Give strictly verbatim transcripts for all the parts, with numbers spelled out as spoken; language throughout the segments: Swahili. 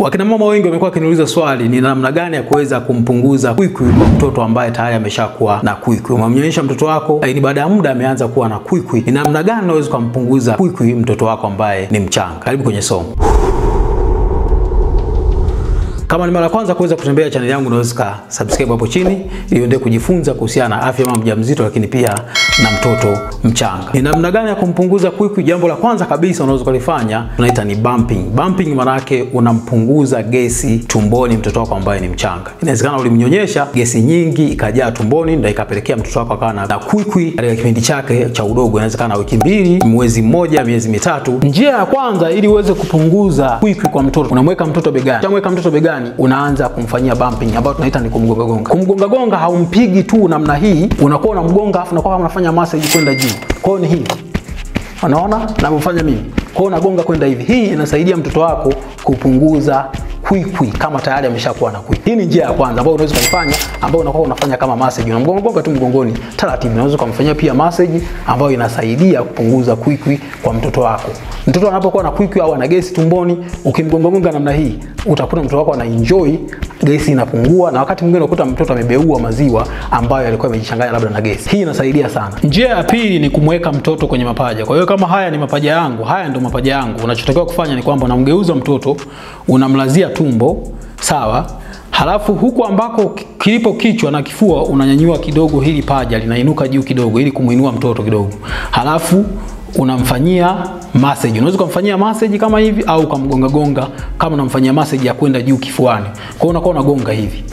Wakina mama wengi wamekuwa kiniuliza swali ni namna gani ya kuweza kumpunguza kwikwi kwa mtoto ambaye tayari ameshakuwa na kwikwi. Umemnyonyesha mtoto wako lakini baada ya muda ameanza kuwa na kwikwi. Ni namna gani unaweza kumpunguza kwikwi mtoto wako ambaye ni mchanga? Karibu kwenye somo. Kama ni mara kwanza kuweza kutembea channel yangu, unaweza subscribe hapo chini ili uende kujifunza kuhusiana na afya mama mjamzito lakini pia na mtoto mchanga. Ni namna gani ya kumpunguza kwikwi? Jambo la kwanza kabisa unaweza kulifanya tunaita ni bumping. Bumping maana yake unampunguza gesi tumboni mtoto wako ambaye ni mchanga. Inawezekana ulimnyonyesha gesi nyingi ikajaa tumboni ndio ikapelekea mtoto wako akawa na kwikwi katika kipindi chake cha udogo, inawezekana wiki mbili, mwezi mmoja, miezi mitatu. Njia ya kwanza ili uweze kupunguza kwikwi kwa mtoto, unamweka mtoto begani. Unamweka mtoto begani unaanza kumfanyia bumping ambayo tunaita ni kumgonga gonga. Kumgonga gonga haumpigi tu namna hii, unakuwa unamgonga afu unakuwa unafanya massage kwenda juu. Kwao ni hivi. Unaona navyofanya mimi. Kwao unagonga kwenda hivi. Hii inasaidia mtoto wako kupunguza kwikwi kama tayari ameshakuwa na kwikwi. Hii ni njia ya kwanza ambayo unaweza kufanya, ambayo unakuwa unafanya kama massage. Unamgonga gonga tu mgongoni taratibu. Unaweza kumfanyia pia massage ambayo inasaidia kupunguza kwikwi kwa mtoto wako. Mtoto anapokuwa na kwikwi au ana gesi tumboni, ukimgongongonga namna hii, utakuta mtoto wako ana enjoy, gesi inapungua, na wakati mwingine unakuta mtoto amebeua maziwa ambayo yalikuwa yamejichanganya labda na gesi. Hii inasaidia sana. Njia ya pili ni kumweka mtoto kwenye mapaja. Kwa hiyo kama haya ni mapaja yangu, haya ndio mapaja yangu, unachotakiwa kufanya ni kwamba unamgeuza mtoto, unamlazia tumbo, sawa? Halafu huku ambako kilipo kichwa na kifua unanyanyua kidogo, hili paja linainuka juu kidogo ili kumuinua mtoto kidogo. Halafu unamfanyia massage. Unaweza kumfanyia massage kama hivi au kumgonga gonga kama unamfanyia massage ya kwenda juu kifuani. Kwa hiyo unakuwa unagonga hivi.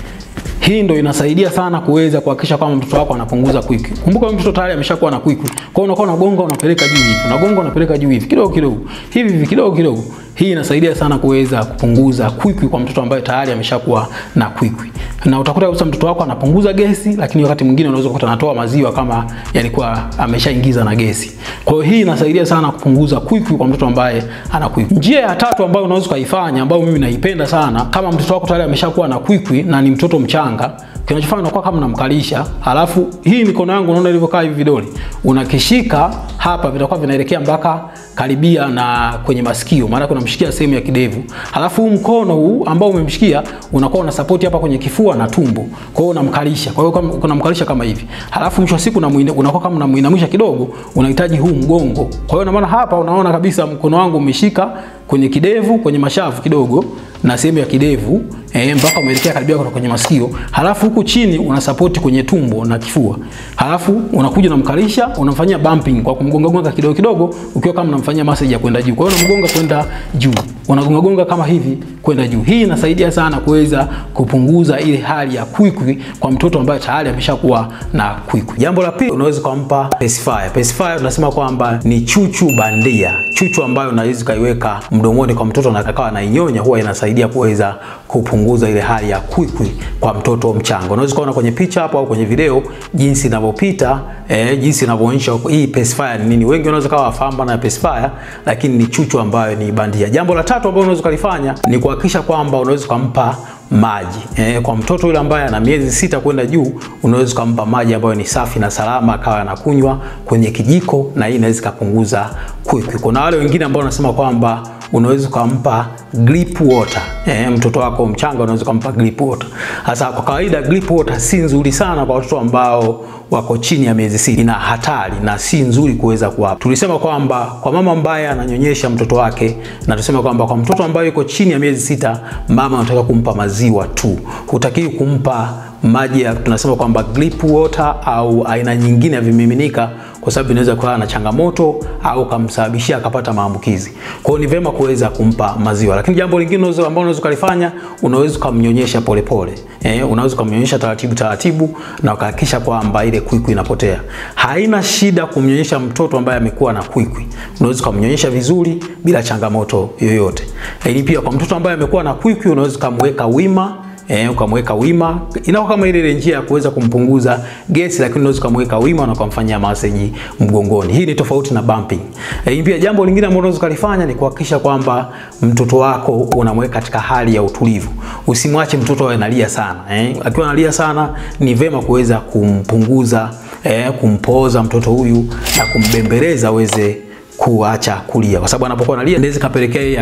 Hii ndio inasaidia sana kuweza kuhakikisha kwamba mtoto wako anapunguza kwikwi. Kumbuka mtoto tayari ameshakuwa na kwikwi. Kwa hiyo unakuwa unagonga unapeleka juu hivi. Unagonga unapeleka juu hivi kidogo kidogo. Hivi hivi kidogo kidogo. Hii inasaidia sana kuweza kupunguza kwikwi kwa mtoto ambaye tayari ameshakuwa na kwikwi. Na utakuta kabisa mtoto wako anapunguza gesi, lakini wakati mwingine unaweza kukuta anatoa maziwa kama yalikuwa ameshaingiza na gesi. Kwa hiyo hii inasaidia sana kupunguza kwikwi kwa mtoto ambaye ana kwikwi. Njia ya tatu ambayo unaweza kuifanya, ambayo mimi naipenda sana, kama mtoto wako tayari ameshakuwa na kwikwi na ni mtoto mchanga, kinachofanya unakuwa kama unamkalisha, alafu hii mikono yangu unaona ilivyokaa hivi vidole, unakishika hapa vinakuwa vinaelekea mpaka karibia na kwenye masikio, maana unamshikia sehemu ya kidevu. Alafu huu mkono huu ambao umemshikia unakuwa una support hapa kwenye kifua na tumbo. Kwa hiyo unamkalisha. Kwa hiyo unamkalisha kama hivi. Alafu mwisho wa siku unakuwa kama unamuinamisha kidogo, unahitaji huu mgongo. Kwa hiyo na maana hapa unaona kabisa mkono wangu umeshika kwenye kidevu, kwenye mashavu kidogo na sehemu ya kidevu, eh mpaka umeelekea karibia kwenye masikio. Halafu huku chini una support kwenye tumbo na kifua. Halafu unakuja unamkalisha, unamfanyia bumping kwa kumgonga gonga kidogo kidogo, ukiwa kama unamfanyia massage ya kwenda juu. Kwa hiyo unamgonga kwenda juu. Unagonga gonga kama hivi kwenda juu. Hii inasaidia sana kuweza kupunguza ile hali ya kwikwi kwa mtoto ambaye tayari ameshakuwa na kwikwi. Jambo la pili unaweza kumpa pacifier. Pacifier tunasema kwamba ni chuchu bandia. Chuchu ambayo unaweza kaiweka mdomoni kwa mtoto na akawa anainyonya, huwa inasaidia kuweza kupunguza ile hali ya kwikwi kwa mtoto mchanga. Unaweza kuona kwenye picha hapo au kwenye video jinsi inavyopita, eh, jinsi inavyoonyesha hii pacifier ni nini. Wengi wanaweza kawa wafahamu na pacifier, lakini ni chuchu ambayo ni bandia. Jambo la tatu ambalo unaweza kulifanya ni kuhakikisha kwamba unaweza kumpa maji. E, kwa mtoto yule ambaye ana miezi sita kwenda juu, unaweza kumpa maji ambayo ni safi na salama akawa anakunywa kwenye kijiko, na hii inaweza kupunguza kwikwi. Kuna wale wengine ambao wanasema kwamba unaweza kumpa grip water. E, mtoto wako mchanga unaweza kumpa grip water. Hasa kwa kawaida grip water si nzuri sana kwa watoto ambao wako chini ya miezi sita. Ina hatari na si nzuri kuweza kuwapa. Tulisema kwamba kwa mama ambaye ananyonyesha mtoto wake, na tusema kwamba kwa mtoto ambaye yuko chini ya miezi sita, mama anataka kumpa maziwa tu. Hutakiwi kumpa maji ya tunasema kwamba grip water au aina nyingine ya vimiminika, kwa sababu inaweza kuwa na changamoto au kumsababishia akapata maambukizi. Kwa hiyo ni vema kuweza kumpa maziwa. Lakini jambo lingine unaweza ambalo unaweza kulifanya, unaweza kumnyonyesha polepole. Eh, unaweza kumnyonyesha taratibu taratibu na kuhakikisha kwamba ile kwikwi inapotea. Haina shida kumnyonyesha mtoto ambaye amekuwa na kwikwi. Unaweza kumnyonyesha vizuri bila changamoto yoyote. Ili pia kwa mtoto ambaye amekuwa na kwikwi unaweza kumweka wima. Eh, ukamweka wima, inakuwa kama ile njia ya kuweza kumpunguza gesi, lakini unaweza kumweka wima na kumfanyia massage mgongoni. Hii ni tofauti na bumping. Eh, pia jambo lingine ambalo unaweza kulifanya ni kuhakikisha kwamba mtoto wako unamweka katika hali ya utulivu. Usimwache mtoto analia sana. Eh, akiwa analia sana ni vema kuweza kumpunguza, eh, kumpoza mtoto huyu na kumbembeleza aweze kuacha kulia, kwa sababu anapokuwa analia ndio zikapelekea yeye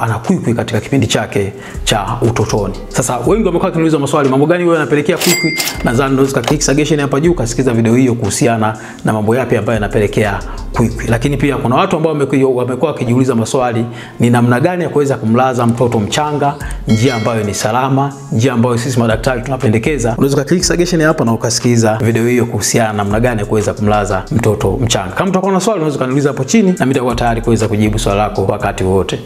anakwikwika katika kipindi chake cha utotoni. Sasa wengi wamekuwa kuniuliza maswali, mambo gani wewe yanapelekea kwikwi? Nadhani ndio zikaklik suggestion hapa juu, kasikiza video hiyo kuhusiana na mambo yapi ambayo yanapelekea kwikwi. Lakini pia kuna watu ambao wamekuwa wakijiuliza maswali, ni namna gani ya kuweza kumlaza mtoto mchanga, njia ambayo ni salama, njia ambayo sisi madaktari tunapendekeza. Unaweza ukaklik suggestion hapa na ukasikiza video hiyo kuhusiana na namna gani ya kuweza kumlaza mtoto mchanga. Kama utakuwa na swali unaweza kuniuliza hapo chini, na mimi nitakuwa tayari kuweza kujibu swali lako wakati wote.